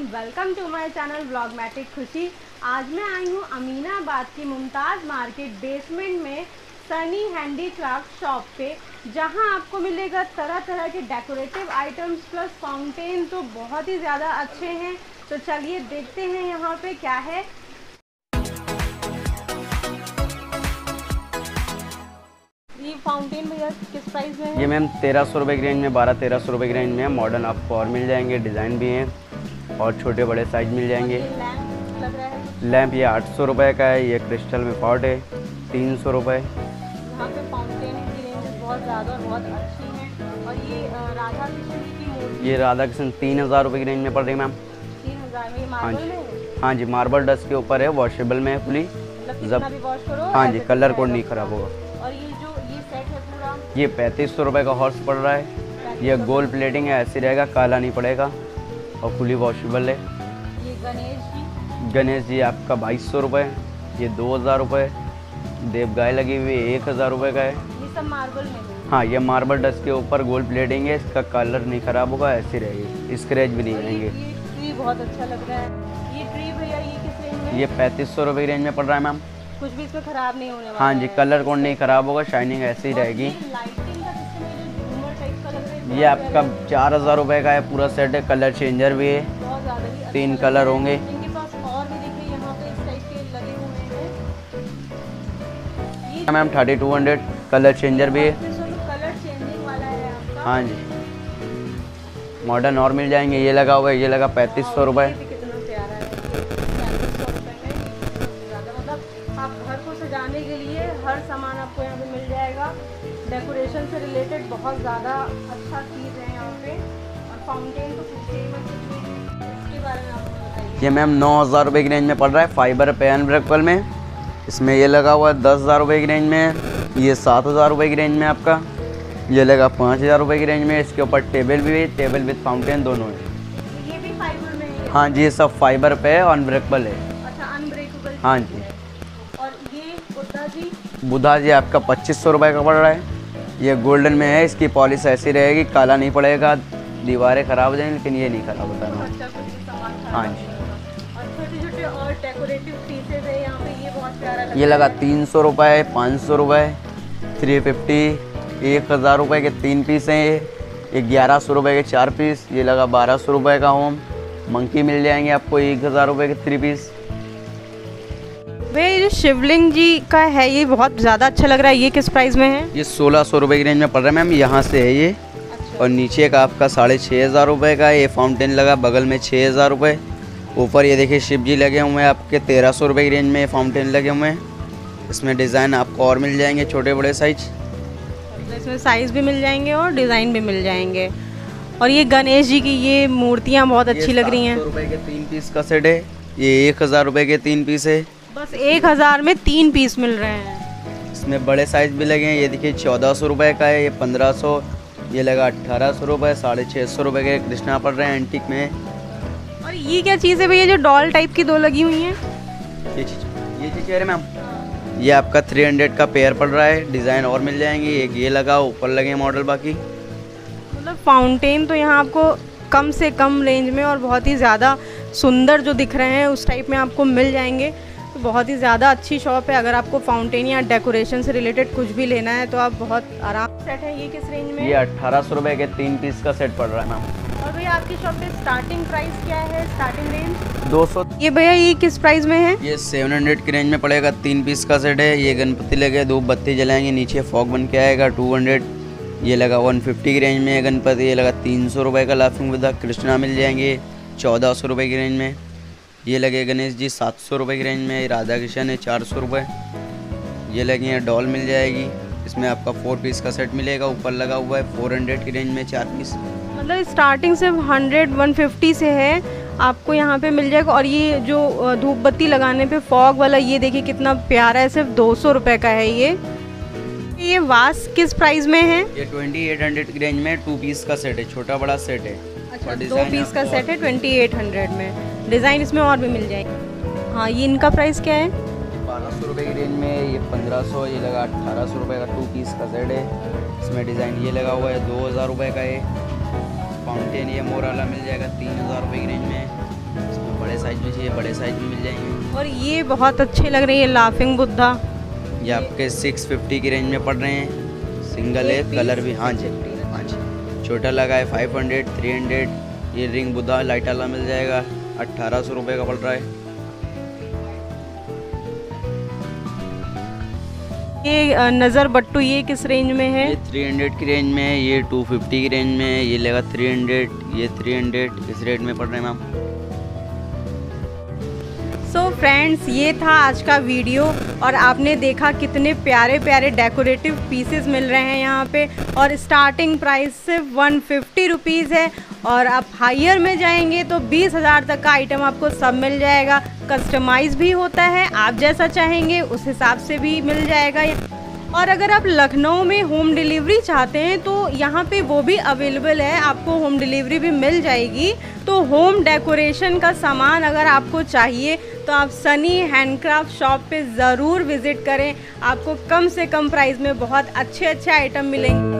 Everyone, welcome to my channel Vlogmatic Khushi. आज मैं आई हूँ अमीनाबाद की मुमताज़ मार्केट बेसमेंट में सनी हैंडीक्राफ्ट शॉप पे, जहाँ आपको मिलेगा तरह तरह के डेकोरेटिव आइटम्स प्लस फाउंटेन तो बहुत ही ज़्यादा अच्छे हैं। तो चलिए देखते हैं यहाँ पे क्या है। ये फाउंटेन भैया किस प्राइस में है? ये मैम 1300 रुपये के रेंज में, 1200-1300 रुपये के रेंज में मॉडर्न आपको और मिल जाएंगे, डिज़ाइन भी हैं और छोटे बड़े साइज मिल जाएंगे। लैंप लग रहा है, लैंप ये 800 रुपये का है। ये क्रिस्टल में पॉट है 300 रुपये। यहाँ पे फाउंटेन की रेंज बहुत ज़्यादा और बहुत अच्छी है। और ये राधा कृष्ण की मूर्ति, ये राधा कृष्ण 3000 रुपये की रेंज में पड़ रही है मैम। 3000 में? मार्बल है? हाँ जी, मार्बल डस्ट के ऊपर है, वॉशेबल में है फुली। हाँ जी, कलर कोड नहीं खराब होगा। और ये जो ये 3500 रुपये का हॉर्स पड़ रहा है। ये गोल प्लेटिंग है, ऐसे रहेगा, काला नहीं पड़ेगा और फुली वॉशेबल है। ये गणेश जी आपका 2200 रुपये, ये 2000 रुपये। देवगाय लगी हुई 1000 रुपये का है। ये सब मार्बल में? हाँ, ये मार्बल डस्ट के ऊपर गोल प्लेटिंग है, इसका कलर नहीं खराब होगा, ऐसे रहेगी, स्क्रैच भी नहीं रहेंगे। ये ट्री बहुत अच्छा लग रहा है। ये ट्री भैया ये किस रेंज में? ये 3500 रुपये की रेंज में पड़ रहा है मैम। कुछ भी इसमें खराब नहीं होने वाला। हाँ जी, कलर कोड नहीं खराब होगा, शाइनिंग ऐसे ही रहेगी। लाइटिंग का सिस्टम ये आपका 4000 रुपए का है, पूरा सेट है, कलर चेंजर भी है, 3 कलर होंगे। मैम 3200, कलर चेंजर भी है। हाँ जी, मॉडर्न और मिल जाएंगे। ये लगा हुआ है, ये लगा 3500 रुपये। जाने के लिए हर सामान आपको यहाँ पे मिल जाएगा। डेकोरेशन से रिलेटेड बहुत ज़्यादा अच्छा चीज़ है यहाँ पे। और फाउंटेन तो पूछे ही मत, इसके बारे में आपको बताइए। ये मैम 9000 रुपये की रेंज में पड़ रहा है, फाइबर पैन ब्रेकल में। इसमें ये लगा हुआ है 10000 रुपये की रेंज में। ये 7000 रुपये की रेंज में आपका। ये लगा 5000 रुपये की रेंज में। इसके ऊपर टेबल भी है, टेबल विथ फाउंटेन दोनों है। ये भी फाइबर में है? हाँ जी, ये सब फाइबर पे है, अनब्रेकेबल है। अच्छा, अनब्रेकेबल। हाँ जी। और ये बुद्धा जी आपका 2500 रुपये का पड़ रहा है। ये गोल्डन में है, इसकी पॉलिश ऐसी रहेगी, काला नहीं पड़ेगा, दीवारें खराब हो जाएंगी लेकिन ये नहीं खराब होता है। अच्छा, हाँ जी। और छोटे-छोटे और डेकोरेटिव पीसेस है यहाँ पे, ये बहुत प्यारा लग रहा है। ये लगा 300 रुपये, 500 रुपये, 350, 1000 रुपये के 3 पीस हैं। ये 1100 रुपये के 4 पीस। ये लगा 1200 रुपये का होम मंकी मिल जाएंगे आपको, 1000 रुपये के 3 पीस। भैया जो शिवलिंग जी का है ये बहुत ज़्यादा अच्छा लग रहा है, ये किस प्राइस में है? ये 1600 रुपये की रेंज में पड़ रहा है मैम। यहाँ से है ये। अच्छा। और नीचे का आपका 6500 रुपये का। ये फाउंटेन लगा बगल में 6000 रुपये। ऊपर ये देखिए शिव जी लगे हुए हैं आपके 1300 रुपये की रेंज में। ये फाउंटेन लगे हुए हैं, इसमें डिज़ाइन आपको और मिल जाएंगे, छोटे बड़े साइज। इसमें साइज़ भी मिल जाएंगे और डिज़ाइन भी मिल जाएंगे। और ये गणेश जी की ये मूर्तियाँ बहुत अच्छी लग रही हैं। 700 रुपये के 3 पीस का सेट है। ये 1000 रुपये के 3 पीस है। बस 1000 में 3 पीस मिल रहे हैं। इसमें बड़े साइज भी लगे हैं। ये देखिए 1400 रुपये का है, ये 1500, ये लगा 1800 रुपये, 650 रुपये के कृष्णा पड़ रहे हैं एंटीक में। और ये क्या चीज़ है भैया जो डॉल टाइप की दो लगी हुई हैं? ये चीज़ है मैम। ये आपका 300 का पेयर पड़ रहा है, डिज़ाइन और मिल जाएंगे। एक ये लगा, ऊपर लगे मॉडल बाकी। मतलब फाउंटेन तो यहाँ आपको कम से कम रेंज में और बहुत ही ज़्यादा सुंदर जो दिख रहे हैं उस टाइप में आपको मिल जाएंगे। तो बहुत ही ज़्यादा अच्छी शॉप है। अगर आपको फाउंटेन या डेकोरेशन से रिलेटेड कुछ भी लेना है तो आप बहुत आराम। सेट है ये किस रेंज में? ये 1800 रुपये के 3 पीस का सेट पड़ रहा है मैम। और भैया आपकी शॉप पे स्टार्टिंग प्राइस क्या है, स्टार्टिंग रेंज? 200। ये भैया ये किस प्राइस में है? ये 700 की रेंज में पड़ेगा, 3 पीस का सेट है। ये गणपति लगे, धूप बत्ती जलाएंगे, नीचे फॉग बन के आएगा, 200। ये लगा 150 की रेंज में गणपति। ये लगा 300 रुपये का लाफिंग बुद्धा, कृष्णा मिल जाएंगे 1400 रुपये की रेंज में। ये लगे गणेश जी 700 रुपये की रेंज में। राधा कृष्ण है 400 रुपये। ये लगे हैं डॉल मिल जाएगी, इसमें आपका 4 पीस का सेट मिलेगा। ऊपर लगा हुआ है 400 की रेंज में 4 पीस। मतलब स्टार्टिंग से 100-150 से है, आपको यहाँ पे मिल जाएगा। और ये जो धूप बत्ती लगाने पे फॉग वाला ये देखिए कितना प्यारा है, सिर्फ 200 रुपये का है ये। वास किस प्राइस में है? ये 2800 की रेंज में 2 पीस का सेट है, छोटा बड़ा सेट है। अच्छा, 2 पीस का सेट है 2800 में। डिज़ाइन इसमें और भी मिल जाएगी। हाँ, ये इनका प्राइस क्या है? 1200 रुपये की रेंज में। ये 1500, ये लगा 1800 रुपये का 2 पीस का सेट है, इसमें डिज़ाइन ये लगा हुआ है 2000 रुपये का। ये फाउंटेन ये मोराला मिल जाएगा 3000 रुपये की रेंज में। छोटे साइज में चाहिए बड़े साइज में मिल जाएंगे। और ये बहुत अच्छे लग रही है लाफिंग बुद्धा, ये आपके 650 की रेंज में पड़ रहे हैं। सिंगल है, कलर भी। हाँ जी हाँ जी, छोटा लगा है 500, 300। ये रिंग बुद्धा लाइट वाला मिल जाएगा, 1800 रुपये का पड़ रहा है। ये नज़र बट्टू, ये किस रेंज में है? ये 300 की रेंज में है, ये 250 की रेंज में है, ये लेगा 300, ये 300 इस रेट में पड़ रहे हैं मैम। सो फ्रेंड्स, ये था आज का वीडियो और आपने देखा कितने प्यारे प्यारे डेकोरेटिव पीसेस मिल रहे हैं यहाँ पे। और स्टार्टिंग प्राइस सिर्फ 150 रुपीज़ है और आप हायर में जाएंगे तो 20,000 तक का आइटम आपको सब मिल जाएगा। कस्टमाइज भी होता है, आप जैसा चाहेंगे उस हिसाब से भी मिल जाएगा। और अगर आप लखनऊ में होम डिलीवरी चाहते हैं तो यहाँ पे वो भी अवेलेबल है, आपको होम डिलीवरी भी मिल जाएगी। तो होम डेकोरेशन का सामान अगर आपको चाहिए तो आप सनी हैंडक्राफ्ट शॉप पे ज़रूर विज़िट करें, आपको कम से कम प्राइस में बहुत अच्छे अच्छे आइटम मिलेंगे।